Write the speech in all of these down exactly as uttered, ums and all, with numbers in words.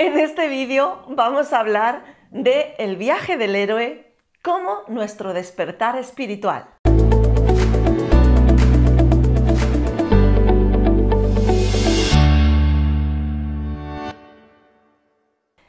En este vídeo vamos a hablar de el viaje del héroe como nuestro despertar espiritual.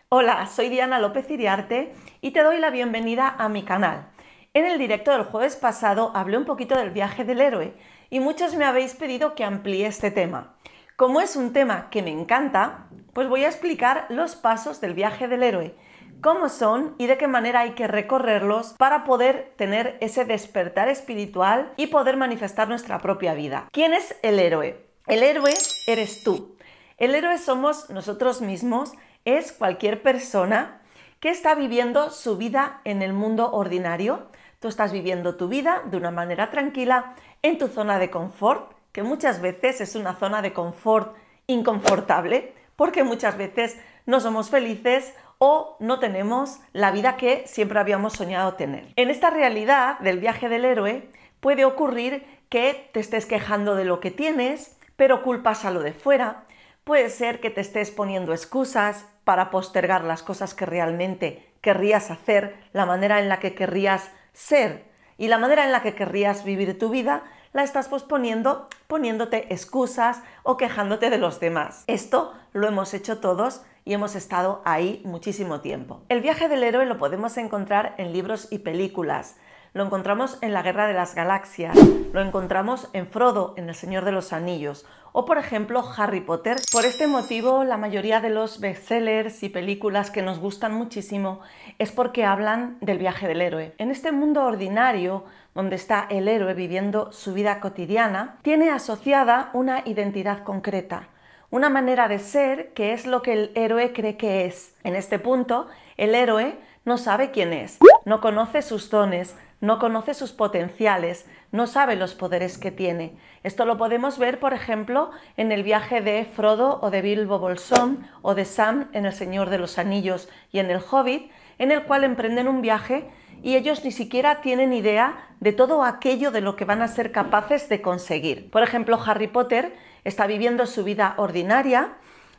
Hola, soy Diana López Iriarte y te doy la bienvenida a mi canal. En el directo del jueves pasado hablé un poquito del viaje del héroe y muchos me habéis pedido que amplíe este tema. Como es un tema que me encanta, pues voy a explicar los pasos del viaje del héroe, cómo son y de qué manera hay que recorrerlos para poder tener ese despertar espiritual y poder manifestar nuestra propia vida. ¿Quién es el héroe? El héroe eres tú. El héroe somos nosotros mismos, es cualquier persona que está viviendo su vida en el mundo ordinario. Tú estás viviendo tu vida de una manera tranquila, en tu zona de confort, que muchas veces es una zona de confort inconfortable, porque muchas veces no somos felices o no tenemos la vida que siempre habíamos soñado tener. En esta realidad del viaje del héroe puede ocurrir que te estés quejando de lo que tienes, pero culpas a lo de fuera. Puede ser que te estés poniendo excusas para postergar las cosas que realmente querrías hacer, la manera en la que querrías ser y la manera en la que querrías vivir tu vida, la estás posponiendo, poniéndote excusas o quejándote de los demás. Esto lo hemos hecho todos y hemos estado ahí muchísimo tiempo. El viaje del héroe lo podemos encontrar en libros y películas. Lo encontramos en La Guerra de las Galaxias, lo encontramos en Frodo, en El Señor de los Anillos, o por ejemplo Harry Potter. Por este motivo, la mayoría de los bestsellers y películas que nos gustan muchísimo es porque hablan del viaje del héroe. En este mundo ordinario, donde está el héroe viviendo su vida cotidiana, tiene asociada una identidad concreta, una manera de ser que es lo que el héroe cree que es. En este punto, el héroe no sabe quién es, no conoce sus dones, no conoce sus potenciales, no sabe los poderes que tiene. Esto lo podemos ver, por ejemplo, en el viaje de Frodo o de Bilbo Bolsón o de Sam en El Señor de los Anillos y en El Hobbit, en el cual emprenden un viaje y ellos ni siquiera tienen idea de todo aquello de lo que van a ser capaces de conseguir. Por ejemplo, Harry Potter está viviendo su vida ordinaria,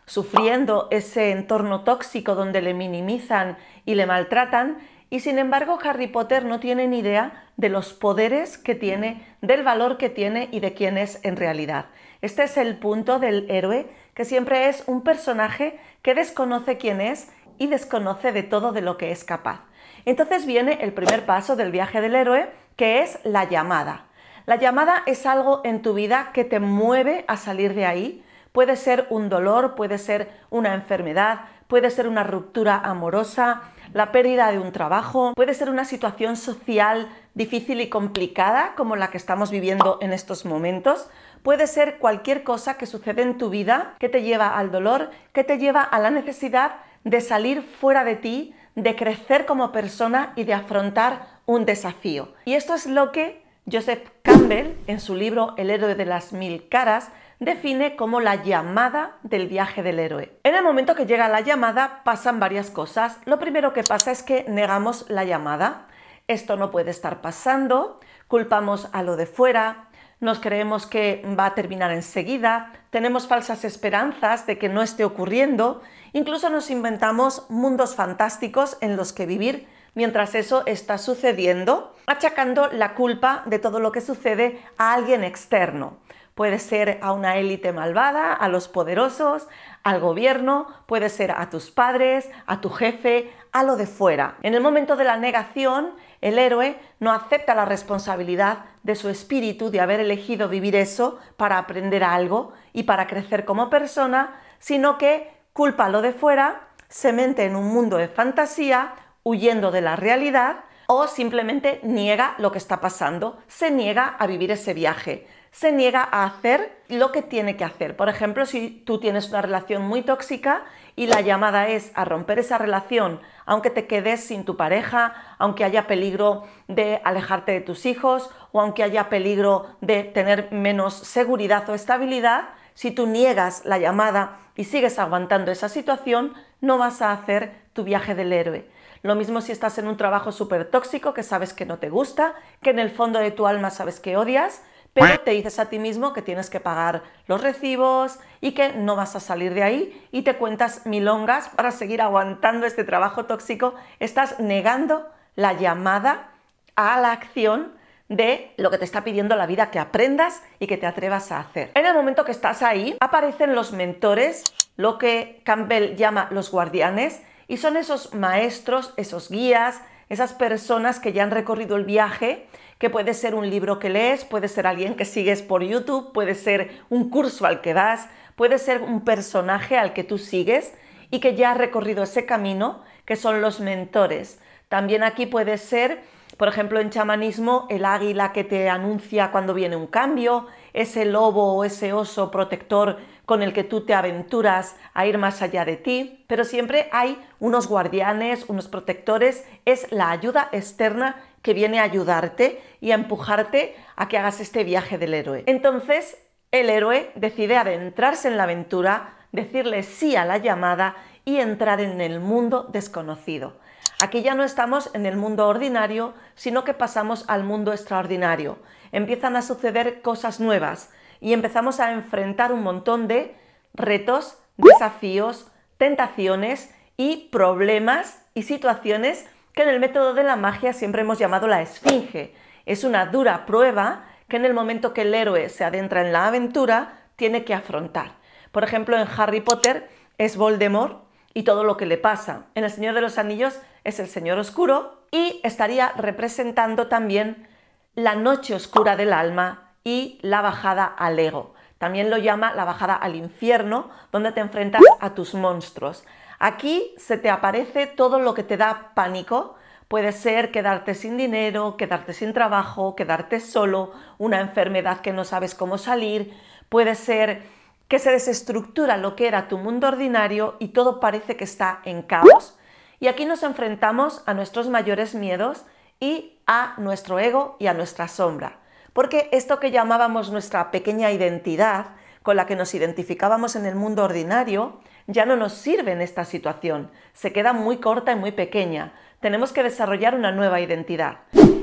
sufriendo ese entorno tóxico donde le minimizan y le maltratan, y sin embargo Harry Potter no tiene ni idea de los poderes que tiene, del valor que tiene y de quién es en realidad. Este es el punto del héroe, que siempre es un personaje que desconoce quién es y desconoce de todo de lo que es capaz. Entonces viene el primer paso del viaje del héroe, que es la llamada. La llamada es algo en tu vida que te mueve a salir de ahí. Puede ser un dolor, puede ser una enfermedad, puede ser una ruptura amorosa, la pérdida de un trabajo, puede ser una situación social difícil y complicada como la que estamos viviendo en estos momentos, puede ser cualquier cosa que sucede en tu vida que te lleva al dolor, que te lleva a la necesidad de salir fuera de ti, de crecer como persona y de afrontar un desafío. Y esto es lo que Joseph Campbell, en su libro El héroe de las mil caras, define como la llamada del viaje del héroe. En el momento que llega la llamada pasan varias cosas. Lo primero que pasa es que negamos la llamada. Esto no puede estar pasando, culpamos a lo de fuera, nos creemos que va a terminar enseguida, tenemos falsas esperanzas de que no esté ocurriendo, incluso nos inventamos mundos fantásticos en los que vivir mientras eso está sucediendo, achacando la culpa de todo lo que sucede a alguien externo. Puede ser a una élite malvada, a los poderosos, al gobierno, puede ser a tus padres, a tu jefe, a lo de fuera. En el momento de la negación, el héroe no acepta la responsabilidad de su espíritu de haber elegido vivir eso para aprender algo y para crecer como persona, sino que culpa a lo de fuera, se mete en un mundo de fantasía, huyendo de la realidad, o simplemente niega lo que está pasando, se niega a vivir ese viaje. Se niega a hacer lo que tiene que hacer. Por ejemplo, si tú tienes una relación muy tóxica y la llamada es a romper esa relación, aunque te quedes sin tu pareja, aunque haya peligro de alejarte de tus hijos o aunque haya peligro de tener menos seguridad o estabilidad, si tú niegas la llamada y sigues aguantando esa situación, no vas a hacer tu viaje del héroe. Lo mismo si estás en un trabajo súper tóxico que sabes que no te gusta, que en el fondo de tu alma sabes que odias, pero te dices a ti mismo que tienes que pagar los recibos y que no vas a salir de ahí y te cuentas milongas para seguir aguantando este trabajo tóxico. Estás negando la llamada a la acción de lo que te está pidiendo la vida, que aprendas y que te atrevas a hacer. En el momento que estás ahí, aparecen los mentores, lo que Campbell llama los guardianes, y son esos maestros, esos guías, esas personas que ya han recorrido el viaje, que puede ser un libro que lees, puede ser alguien que sigues por YouTube, puede ser un curso al que vas, puede ser un personaje al que tú sigues y que ya ha recorrido ese camino, que son los mentores. También aquí puede ser, por ejemplo, en chamanismo, el águila que te anuncia cuando viene un cambio, ese lobo o ese oso protector con el que tú te aventuras a ir más allá de ti. Pero siempre hay unos guardianes, unos protectores, es la ayuda externa que viene a ayudarte y a empujarte a que hagas este viaje del héroe. Entonces, el héroe decide adentrarse en la aventura, decirle sí a la llamada y entrar en el mundo desconocido. Aquí ya no estamos en el mundo ordinario, sino que pasamos al mundo extraordinario. Empiezan a suceder cosas nuevas y empezamos a enfrentar un montón de retos, desafíos, tentaciones y problemas y situaciones que en el método de la magia siempre hemos llamado la esfinge. Es una dura prueba que en el momento que el héroe se adentra en la aventura tiene que afrontar. Por ejemplo, en Harry Potter es Voldemort y todo lo que le pasa. En El Señor de los Anillos es el Señor Oscuro y estaría representando también la noche oscura del alma y la bajada al ego. También lo llama la bajada al infierno, donde te enfrentas a tus monstruos. Aquí se te aparece todo lo que te da pánico. Puede ser quedarte sin dinero, quedarte sin trabajo, quedarte solo, una enfermedad que no sabes cómo salir, puede ser que se desestructura lo que era tu mundo ordinario y todo parece que está en caos. Y aquí nos enfrentamos a nuestros mayores miedos y a nuestro ego y a nuestra sombra. Porque esto que llamábamos nuestra pequeña identidad, con la que nos identificábamos en el mundo ordinario, ya no nos sirve en esta situación. Se queda muy corta y muy pequeña. Tenemos que desarrollar una nueva identidad.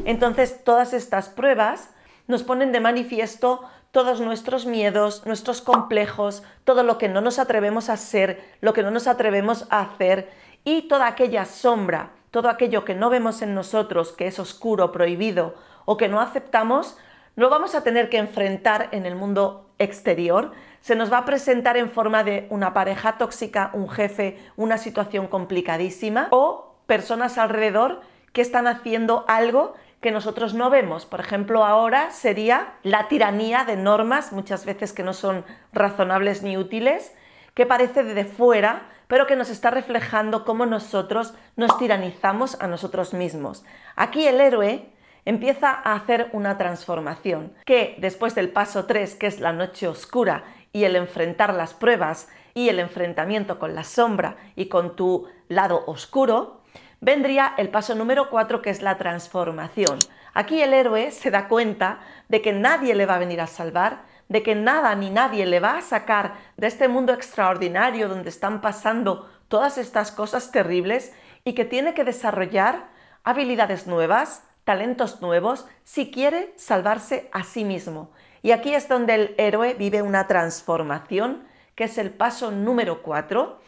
Entonces, todas estas pruebas nos ponen de manifiesto todos nuestros miedos, nuestros complejos, todo lo que no nos atrevemos a ser, lo que no nos atrevemos a hacer y toda aquella sombra, todo aquello que no vemos en nosotros, que es oscuro, prohibido o que no aceptamos, lo vamos a tener que enfrentar en el mundo exterior. Se nos va a presentar en forma de una pareja tóxica, un jefe, una situación complicadísima o personas alrededor que están haciendo algo que nosotros no vemos. Por ejemplo, ahora sería la tiranía de normas, muchas veces que no son razonables ni útiles, que parece desde fuera, pero que nos está reflejando cómo nosotros nos tiranizamos a nosotros mismos. Aquí el héroe empieza a hacer una transformación, que después del paso tres, que es la noche oscura, y el enfrentar las pruebas, y el enfrentamiento con la sombra y con tu lado oscuro, vendría el paso número cuatro, que es la transformación. Aquí el héroe se da cuenta de que nadie le va a venir a salvar, de que nada ni nadie le va a sacar de este mundo extraordinario donde están pasando todas estas cosas terribles y que tiene que desarrollar habilidades nuevas, talentos nuevos, si quiere salvarse a sí mismo. Y aquí es donde el héroe vive una transformación, que es el paso número cuatro.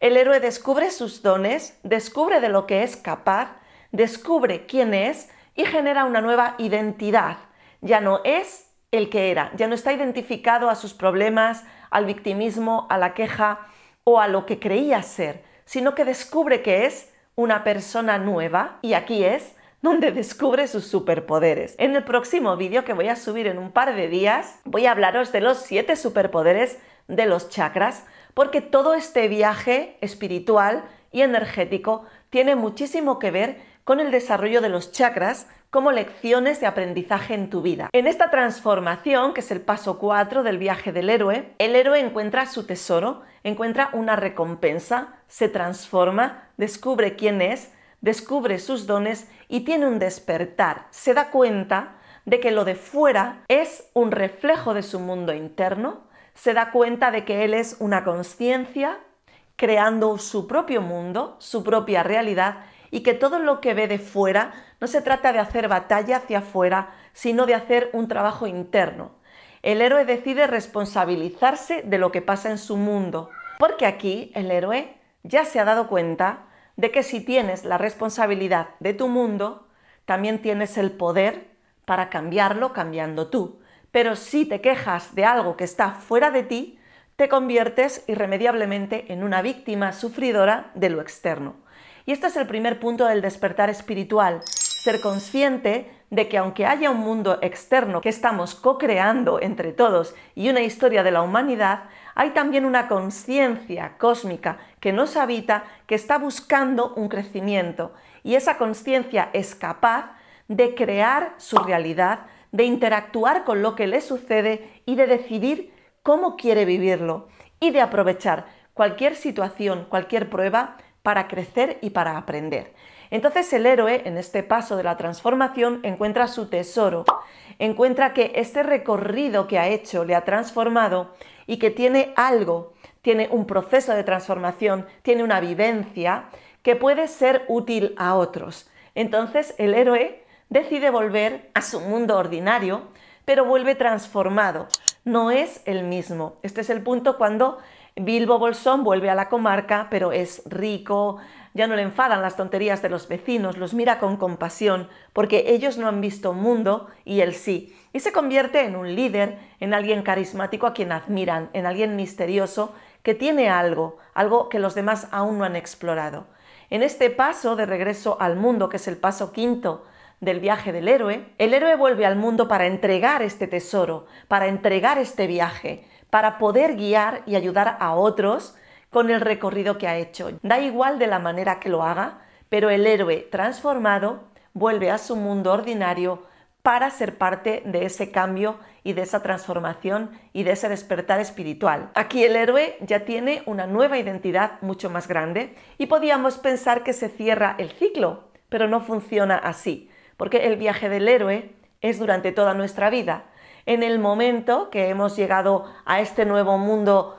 El héroe descubre sus dones, descubre de lo que es capaz, descubre quién es y genera una nueva identidad. Ya no es el que era, ya no está identificado a sus problemas, al victimismo, a la queja o a lo que creía ser, sino que descubre que es una persona nueva y aquí es donde descubre sus superpoderes. En el próximo vídeo que voy a subir en un par de días, voy a hablaros de los siete superpoderes de los chakras, porque todo este viaje espiritual y energético tiene muchísimo que ver con el desarrollo de los chakras como lecciones de aprendizaje en tu vida. En esta transformación, que es el paso cuatro del viaje del héroe, el héroe encuentra su tesoro, encuentra una recompensa, se transforma, descubre quién es, descubre sus dones y tiene un despertar. Se da cuenta de que lo de fuera es un reflejo de su mundo interno, se da cuenta de que él es una conciencia creando su propio mundo, su propia realidad y que todo lo que ve de fuera no se trata de hacer batalla hacia afuera, sino de hacer un trabajo interno. El héroe decide responsabilizarse de lo que pasa en su mundo, porque aquí el héroe ya se ha dado cuenta de que si tienes la responsabilidad de tu mundo, también tienes el poder para cambiarlo cambiando tú. Pero si te quejas de algo que está fuera de ti, te conviertes irremediablemente en una víctima sufridora de lo externo. Y este es el primer punto del despertar espiritual, ser consciente de que aunque haya un mundo externo que estamos co-creando entre todos y una historia de la humanidad, hay también una conciencia cósmica que nos habita, que está buscando un crecimiento, y esa conciencia es capaz de crear su realidad, de interactuar con lo que le sucede y de decidir cómo quiere vivirlo, y de aprovechar cualquier situación, cualquier prueba para crecer y para aprender. Entonces el héroe, en este paso de la transformación, encuentra su tesoro, encuentra que este recorrido que ha hecho le ha transformado y que tiene algo, tiene un proceso de transformación, tiene una vivencia que puede ser útil a otros. Entonces el héroe decide volver a su mundo ordinario, pero vuelve transformado, no es el mismo. Este es el punto cuando Bilbo Bolsón vuelve a la comarca, pero es rico, ya no le enfadan las tonterías de los vecinos, los mira con compasión, porque ellos no han visto un mundo y él sí. Y se convierte en un líder, en alguien carismático a quien admiran, en alguien misterioso que tiene algo, algo que los demás aún no han explorado. En este paso de regreso al mundo, que es el paso quinto del viaje del héroe, el héroe vuelve al mundo para entregar este tesoro, para entregar este viaje, para poder guiar y ayudar a otros con el recorrido que ha hecho. Da igual de la manera que lo haga, pero el héroe transformado vuelve a su mundo ordinario para ser parte de ese cambio y de esa transformación y de ese despertar espiritual. Aquí el héroe ya tiene una nueva identidad mucho más grande y podíamos pensar que se cierra el ciclo, pero no funciona así, porque el viaje del héroe es durante toda nuestra vida. En el momento que hemos llegado a este nuevo mundo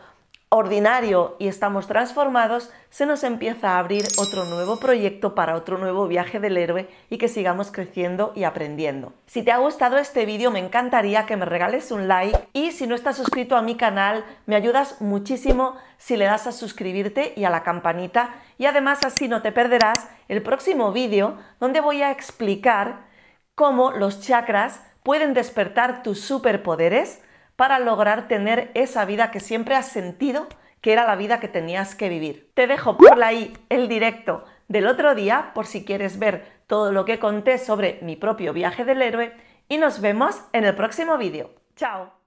ordinario y estamos transformados, se nos empieza a abrir otro nuevo proyecto para otro nuevo viaje del héroe y que sigamos creciendo y aprendiendo. Si te ha gustado este vídeo, me encantaría que me regales un like, y si no estás suscrito a mi canal, me ayudas muchísimo si le das a suscribirte y a la campanita, y además así no te perderás el próximo vídeo donde voy a explicar cómo los chakras pueden despertar tus superpoderes para lograr tener esa vida que siempre has sentido que era la vida que tenías que vivir. Te dejo por ahí el directo del otro día por si quieres ver todo lo que conté sobre mi propio viaje del héroe, y nos vemos en el próximo vídeo. ¡Chao!